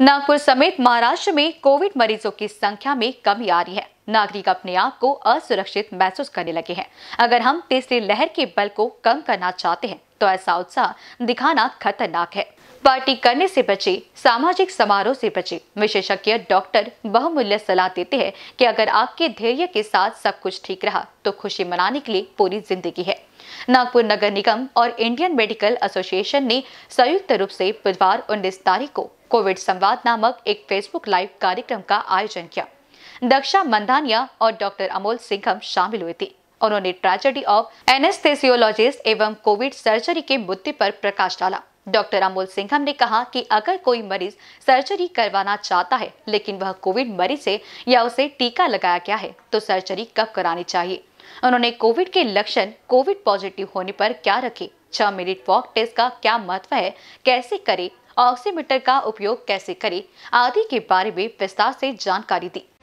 नागपुर समेत महाराष्ट्र में कोविड मरीजों की संख्या में कमी आ रही है। नागरिक अपने आप को असुरक्षित महसूस करने लगे हैं। अगर हम तीसरी लहर के बल को कम करना चाहते हैं तो ऐसा उत्साह दिखाना खतरनाक है। पार्टी करने से बचे, सामाजिक समारोह से बचे। विशेषज्ञ डॉक्टर बहुमूल्य सलाह देते हैं कि अगर आपके धैर्य के साथ सब कुछ ठीक रहा तो खुशी मनाने के लिए पूरी जिंदगी है। नागपुर नगर निगम और इंडियन मेडिकल एसोसिएशन ने संयुक्त रूप से बुधवार 19 तारीख को कोविड संवाद नामक एक फेसबुक लाइव कार्यक्रम का आयोजन किया। दक्षा मंदानिया और डॉक्टर अमोल सिंहम शामिल हुए थे। उन्होंने ट्रेजेडी ऑफ एनेस्थेसियोलॉजिस्ट एवं कोविड सर्जरी के मुद्दे पर प्रकाश डाला। डॉक्टर अमोल सिंहम ने कहा कि अगर कोई मरीज सर्जरी करवाना चाहता है लेकिन वह कोविड मरीज है या उसे टीका लगाया गया है तो सर्जरी कब करानी चाहिए। उन्होंने कोविड के लक्षण, कोविड पॉजिटिव होने पर क्या रखें, 6 मिनट वॉक टेस्ट का क्या महत्व है, कैसे करें, ऑक्सीमीटर का उपयोग कैसे करें आदि के बारे में विस्तार से जानकारी दी।